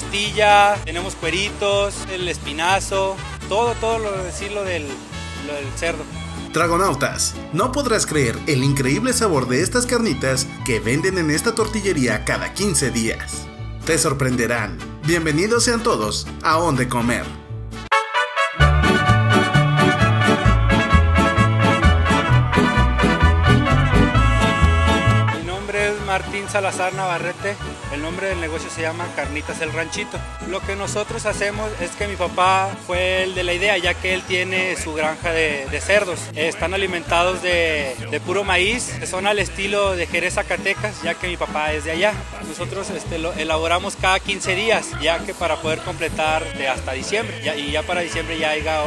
costilla, tenemos cueritos, el espinazo, todo lo decirlo del cerdo. Tragonautas, no podrás creer el increíble sabor de estas carnitas que venden en esta tortillería cada 15 días. Te sorprenderán. Bienvenidos sean todos a Onde Comer. Mi nombre es Martín Salazar Navarrete. El nombre del negocio se llama Carnitas El Ranchito. Lo que nosotros hacemos es que mi papá fue el de la idea, ya que él tiene su granja de cerdos. Están alimentados de puro maíz, son al estilo de Jerez Zacatecas, ya que mi papá es de allá. Nosotros lo elaboramos cada 15 días, ya que para poder completar hasta diciembre, y ya para diciembre ya haya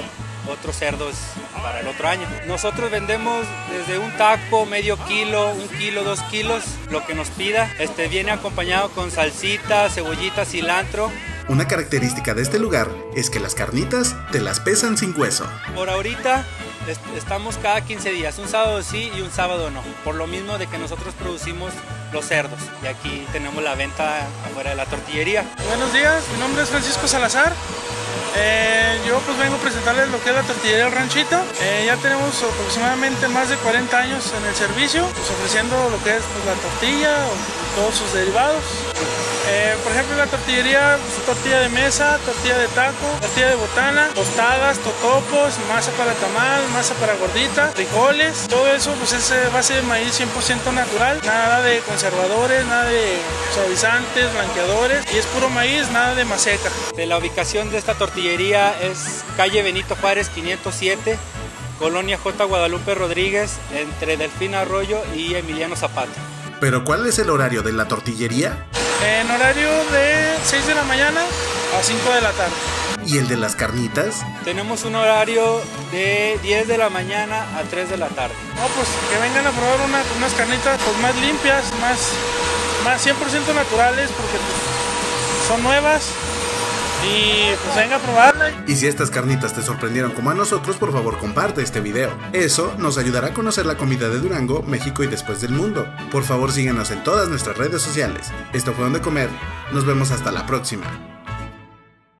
otros cerdos para el otro año. Nosotros vendemos desde un taco, medio kilo, un kilo, 2 kilos, lo que nos pida. Viene acompañado con salsita, cebollita, cilantro. Una característica de este lugar es que las carnitas te las pesan sin hueso. Por ahorita estamos cada 15 días, un sábado sí y un sábado no, por lo mismo de que nosotros producimos los cerdos y aquí tenemos la venta afuera de la tortillería. Buenos días, mi nombre es Francisco Salazar. Yo pues vengo a presentarles lo que es la tortillería El Ranchito. Ya tenemos aproximadamente más de 40 años en el servicio, pues ofreciendo lo que es pues, la tortilla o todos sus derivados. Por ejemplo, la tortillería, pues, tortilla de mesa, tortilla de taco, tortilla de botana, tostadas, totopos, masa para tamal, masa para gordita, frijoles. Todo eso pues es base de maíz 100% natural, nada de conservadores, nada de suavizantes, blanqueadores, y es puro maíz, nada de maseca. De la ubicación de esta tortillería es calle Benito Juárez 507, Colonia J. Guadalupe Rodríguez, entre Delfín Arroyo y Emiliano Zapata. ¿Pero cuál es el horario de la tortillería? En horario de 6 de la mañana a 5 de la tarde. ¿Y el de las carnitas? Tenemos un horario de 10 de la mañana a 3 de la tarde. No, pues que vengan a probar unas carnitas pues, más limpias, más 100% naturales, porque son nuevas y pues venga a probarlas. Y si estas carnitas te sorprendieron como a nosotros, por favor comparte este video. Eso nos ayudará a conocer la comida de Durango, México y después del mundo. Por favor síguenos en todas nuestras redes sociales. Esto fue Onde Comer, nos vemos hasta la próxima.